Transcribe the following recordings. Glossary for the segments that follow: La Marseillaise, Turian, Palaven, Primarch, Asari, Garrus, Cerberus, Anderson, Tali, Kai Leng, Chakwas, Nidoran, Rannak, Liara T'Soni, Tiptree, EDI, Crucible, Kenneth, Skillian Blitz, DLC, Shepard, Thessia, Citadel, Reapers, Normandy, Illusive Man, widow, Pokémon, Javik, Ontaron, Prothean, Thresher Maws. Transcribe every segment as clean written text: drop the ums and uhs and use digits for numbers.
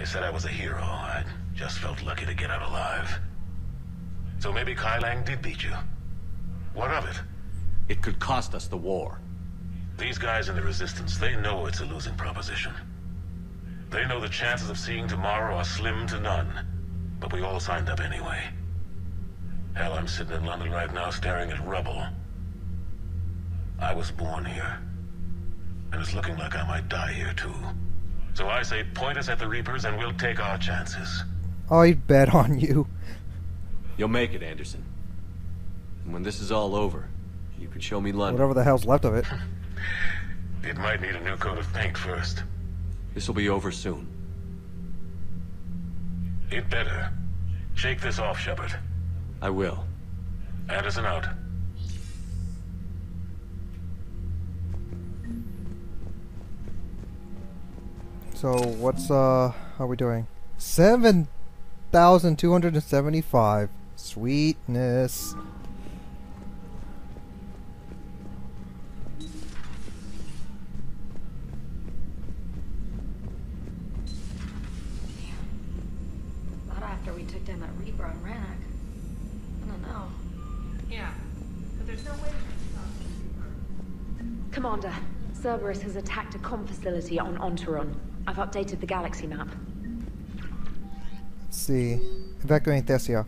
They said I was a hero. I just felt lucky to get out alive. So maybe Kai Leng did beat you. What of it? It could cost us the war. These guys in the Resistance, they know it's a losing proposition. They know the chances of seeing tomorrow are slim to none. But we all signed up anyway. Hell, I'm sitting in London right now staring at rubble. I was born here. And it's looking like I might die here too. So I say point us at the Reapers and we'll take our chances. I'd bet on you. You'll make it, Anderson. And when this is all over, you can show me London. Whatever the hell's left of it. It might need a new coat of paint first. This will be over soon. It better. Shake this off, Shepard. I will. Anderson out. So what's how are we doing? 7,275. Sweetness. Not after we took down that Reaper on Rannak. I don't know. Yeah, but there's no way to... Commander, Cerberus has attacked a comm facility on Ontaron. I've updated the galaxy map. Let's see. Evacuating Thessia.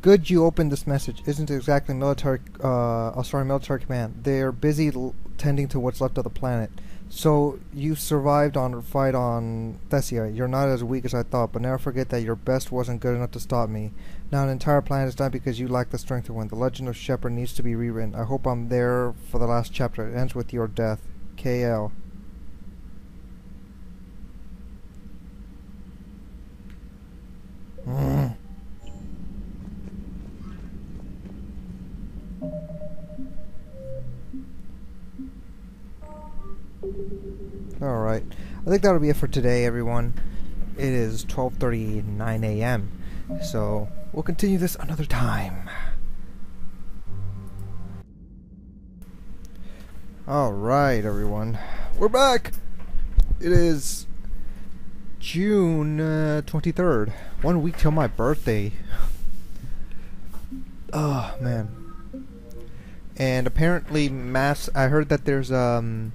Good you opened this message. Isn't exactly military, military command. They're busy tending to what's left of the planet. So, you survived on a fight on Thessia. You're not as weak as I thought, but never forget that your best wasn't good enough to stop me. Now an entire planet is done because you lack the strength to win. The legend of Shepard needs to be rewritten. I hope I'm there for the last chapter. It ends with your death. KL. Alright, I think that'll be it for today, everyone. It is 12:39 AM, so we'll continue this another time. Alright, everyone, we're back! It is June 23rd, 1 week till my birthday. Oh man. And apparently I heard that there's the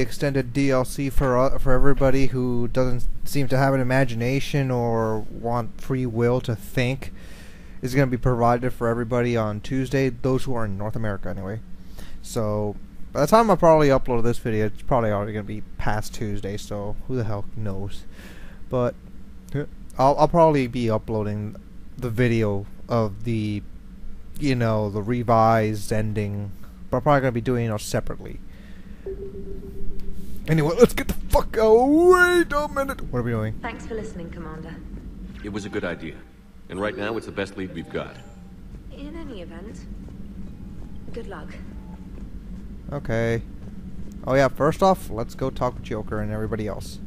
extended DLC for everybody who doesn't seem to have an imagination or want free will to think is going to be provided for everybody on Tuesday, those who are in North America anyway. So by the time I probably upload this video, it's probably already going to be past Tuesday, so who the hell knows. But I'll probably be uploading the video of the, you know, the revised ending, but I'm probably going to be doing it separately. Anyway, let's get the fuck away. Wait a minute. What are we doing? Thanks for listening, Commander. It was a good idea, and right now it's the best lead we've got. In any event, good luck. Okay. Oh yeah, first off, let's go talk with Joker and everybody else.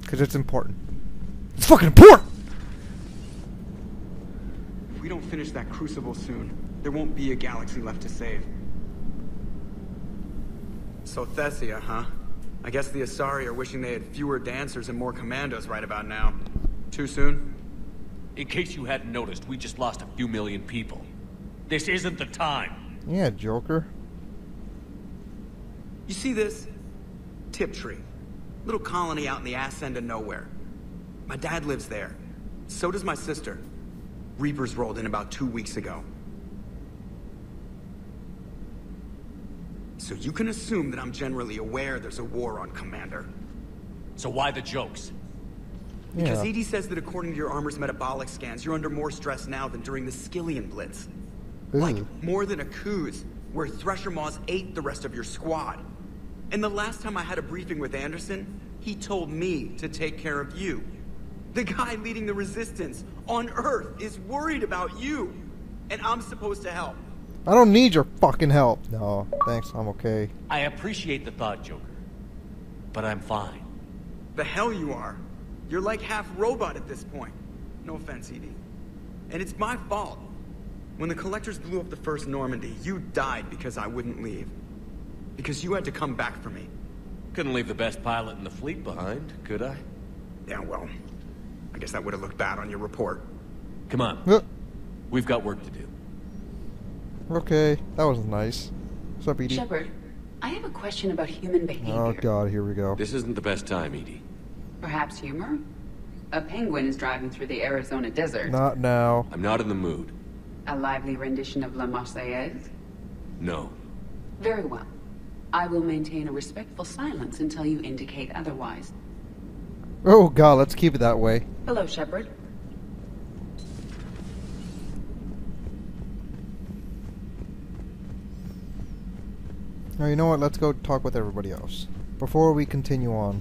Because it's important. It's fucking important! If we don't finish that Crucible soon, there won't be a galaxy left to save. So Thessia, huh? I guess the Asari are wishing they had fewer dancers and more commandos right about now. Too soon? In case you hadn't noticed, we just lost a few million people. This isn't the time. Yeah, Joker. You see this? Tiptree. Little colony out in the ass end of nowhere. My dad lives there. So does my sister. Reapers rolled in about 2 weeks ago. So you can assume that I'm generally aware there's a war on, Commander. So why the jokes? Yeah. Because EDI says that according to your armor's metabolic scans, you're under more stress now than during the Skillian Blitz. Like, more than a coup's, where Thresher Maws ate the rest of your squad. And the last time I had a briefing with Anderson, he told me to take care of you. The guy leading the Resistance on Earth is worried about you, and I'm supposed to help. I don't need your fucking help. No, thanks, I'm okay. I appreciate the thought, Joker, but I'm fine. The hell you are. You're like half robot at this point. No offense, ED. And it's my fault. When the Collectors blew up the first Normandy, you died because I wouldn't leave. Because you had to come back for me. Couldn't leave the best pilot in the fleet behind, could I? Yeah, well, I guess that would have looked bad on your report. Come on. We've got work to do. Okay, that was nice. What's up, Edie? Shepard, I have a question about human behavior. Oh, God, here we go. This isn't the best time, Edie. Perhaps humor? A penguin is driving through the Arizona desert. Not now. I'm not in the mood. A lively rendition of La Marseillaise? No. Very well. I will maintain a respectful silence until you indicate otherwise. Oh, God, let's keep it that way. Hello, Shepard. Now, you know what? Let's go talk with everybody else before we continue on.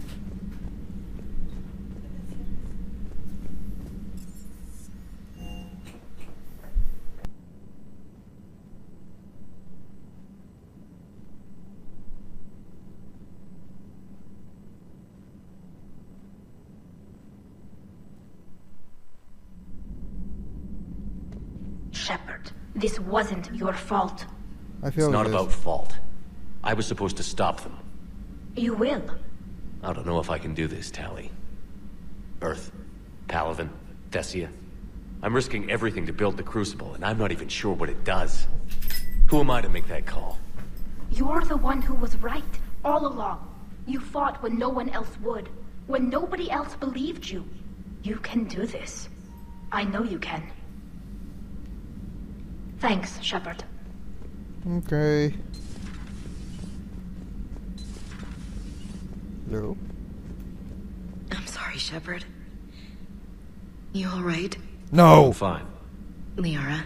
Shepard, this wasn't your fault. I feel it's not about fault. I was supposed to stop them. You will. I don't know if I can do this, Tali. Earth, Palaven, Thessia. I'm risking everything to build the Crucible, and I'm not even sure what it does. Who am I to make that call? You're the one who was right all along. You fought when no one else would, when nobody else believed you. You can do this. I know you can. Thanks, Shepard. Okay. Hello? I'm sorry, Shepard. You alright? No! Fine. Liara?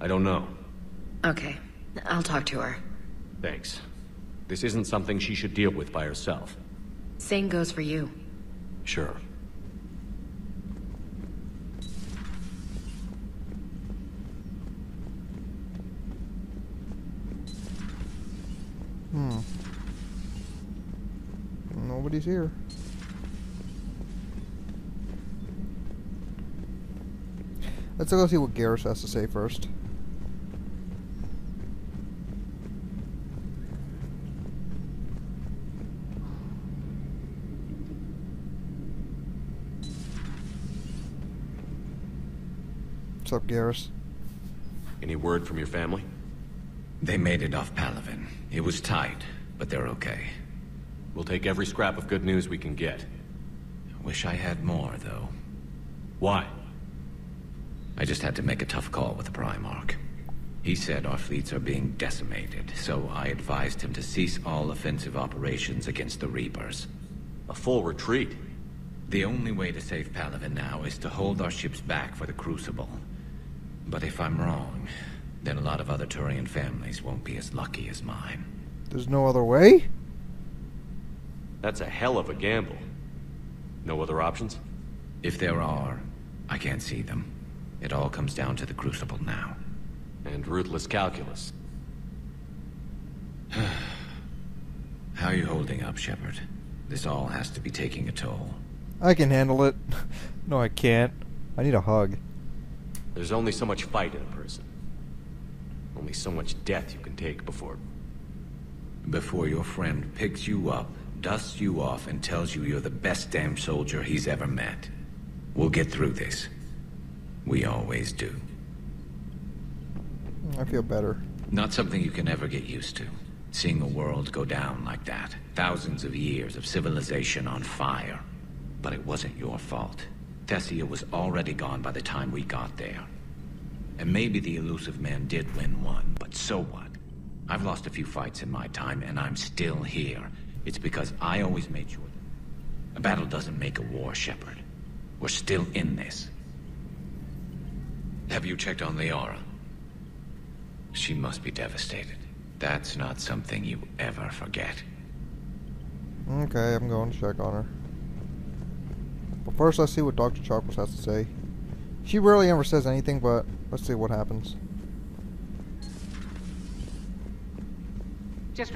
I don't know. Okay. I'll talk to her. Thanks. This isn't something she should deal with by herself. Same goes for you. Sure. Nobody's here. Let's go see what Garrus has to say first. What's up, Garrus? Any word from your family? They made it off Palaven. It was tight, but they're okay. We'll take every scrap of good news we can get. Wish I had more, though. Why? I just had to make a tough call with the Primarch. He said our fleets are being decimated, so I advised him to cease all offensive operations against the Reapers. A full retreat? The only way to save Palaven now is to hold our ships back for the Crucible. But if I'm wrong, then a lot of other Turian families won't be as lucky as mine. There's no other way? That's a hell of a gamble. No other options? If there are, I can't see them. It all comes down to the Crucible now. And ruthless calculus. How are you holding up, Shepard? This all has to be taking a toll. I can handle it. No, I can't. I need a hug. There's only so much fight in a person. Only so much death you can take before your friend picks you up, dusts you off, and tells you you're the best damn soldier he's ever met. We'll get through this. We always do. I feel better. Not something you can ever get used to. Seeing a world go down like that. Thousands of years of civilization on fire. But it wasn't your fault. Thessia was already gone by the time we got there. And maybe the Illusive Man did win one, but so what? I've lost a few fights in my time, and I'm still here. It's because I always made sure that a battle doesn't make a war, Shepard. We're still in this. Have you checked on Liara? She must be devastated. That's not something you ever forget. Okay, I'm going to check on her. But first, let's see what Dr. Chakwas has to say. She rarely ever says anything, but let's see what happens. Just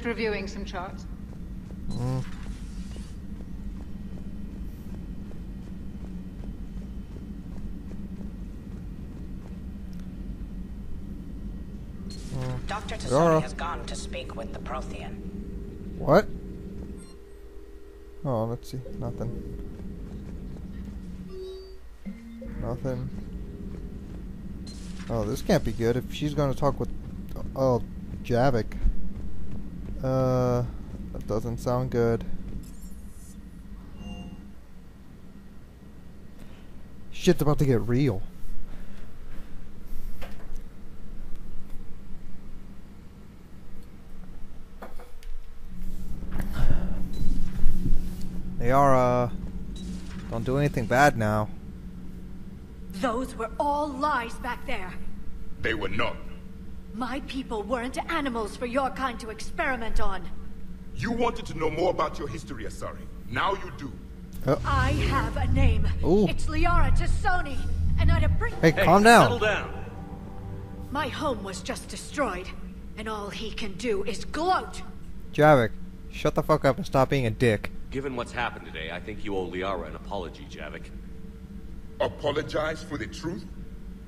reviewing some charts. Dr. T'Soni has gone to speak with the Prothean. What? Oh, let's see. Nothing. Oh, this can't be good if she's going to talk with... Oh, Javik. That doesn't sound good. Shit's about to get real. Liara, don't do anything bad now. Those were all lies back there. They were not. My people weren't animals for your kind to experiment on. You wanted to know more about your history, Asari. Now you do. I have a name. Ooh. It's Liara T'Soni, and I'd appreciate. Hey, calm down. Settle down. My home was just destroyed, and all he can do is gloat. Javik, shut the fuck up and stop being a dick. Given what's happened today, I think you owe Liara an apology, Javik. Apologize for the truth?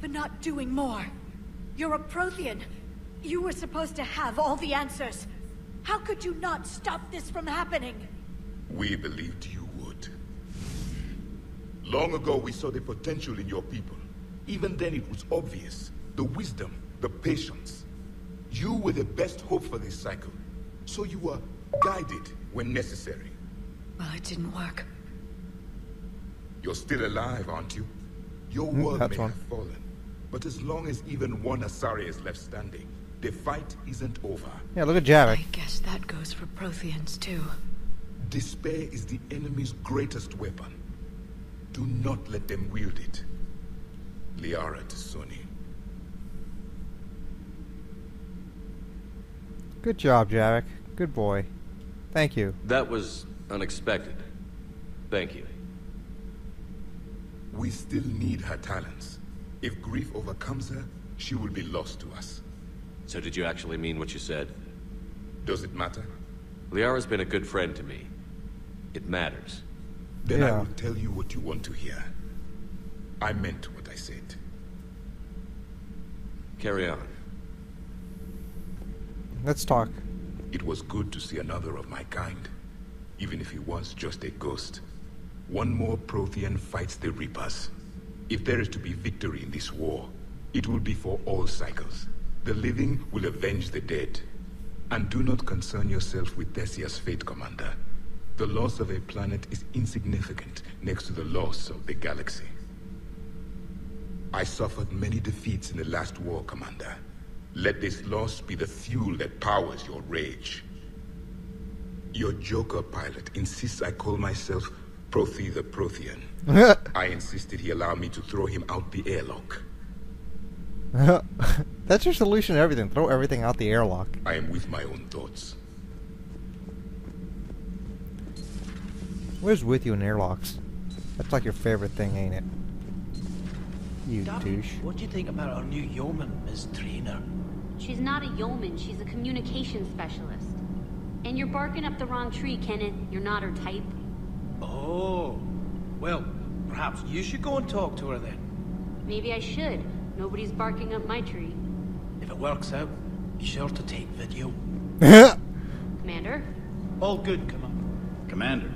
For not doing more. You're a Prothean. You were supposed to have all the answers. How could you not stop this from happening? We believed you would. Long ago, we saw the potential in your people. Even then, it was obvious. The wisdom, the patience. You were the best hope for this cycle. So you were guided when necessary. Well, it didn't work. You're still alive, aren't you? Your world may have fallen. But as long as even one Asari is left standing, the fight isn't over. Yeah, look at Javik. I guess that goes for Protheans, too. Despair is the enemy's greatest weapon. Do not let them wield it. Liara T'Soni. Good job, Javik. Good boy. Thank you. That was unexpected. Thank you. We still need her talents. If grief overcomes her, she will be lost to us. So did you actually mean what you said? Does it matter? Liara's been a good friend to me. It matters. Then I will tell you what you want to hear. I meant what I said. Carry on. Let's talk. It was good to see another of my kind. Even if he was just a ghost. One more Prothean fights the Reapers. If there is to be victory in this war, it will be for all cycles. The living will avenge the dead. And do not concern yourself with Thessia's fate, Commander. The loss of a planet is insignificant next to the loss of the galaxy. I suffered many defeats in the last war, Commander. Let this loss be the fuel that powers your rage. Your Joker pilot insists I call myself Prothe the Prothean. I insisted he allow me to throw him out the airlock. That's your solution to everything. Throw everything out the airlock. I am with my own thoughts. Where's with you in airlocks? That's like your favorite thing, ain't it? You douche. What do you think about our new yeoman, Ms. Trainer? She's not a yeoman. She's a communication specialist. And you're barking up the wrong tree, Kenneth. You're not her type. Oh, well, perhaps you should go and talk to her then. Maybe I should. Nobody's barking up my tree. If it works out, be sure to take video. Commander? All good, Commander.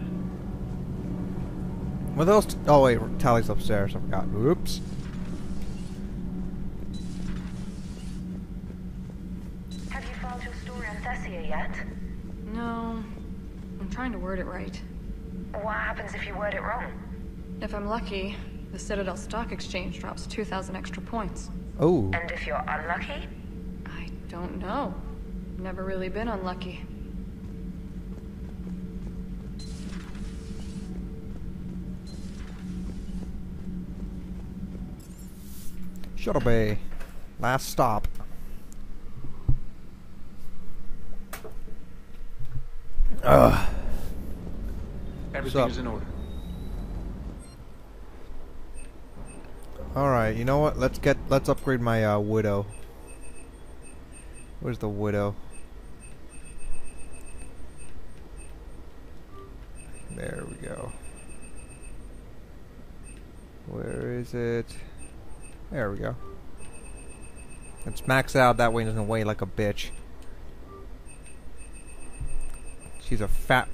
What else? Oh wait, Tali's upstairs. I forgot. Oops. Have you followed your story on Thessia yet? No. I'm trying to word it right. What happens if you word it wrong? If I'm lucky, the Citadel Stock Exchange drops 2,000 extra points. Oh. And if you're unlucky? I don't know. I've never really been unlucky. Shuttle Bay. Last stop. Ugh. Everything is in order. Alright, you know what? Let's upgrade my widow. Where's the widow? There we go. Where is it? There we go. Let's max out, that way it doesn't weigh like a bitch. She's a fat